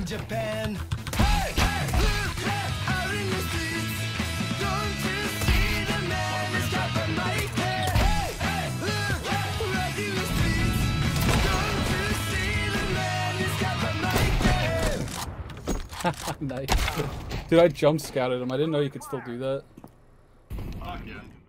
in Japan. Hey, hey, look, out in the streets. Don't you see the man is copping my head? Hey, hey, look, right in the streets. Don't you see the man is copping my head? Nice. Dude, I jump scouted him. I didn't know you could still do that. Oh, yeah.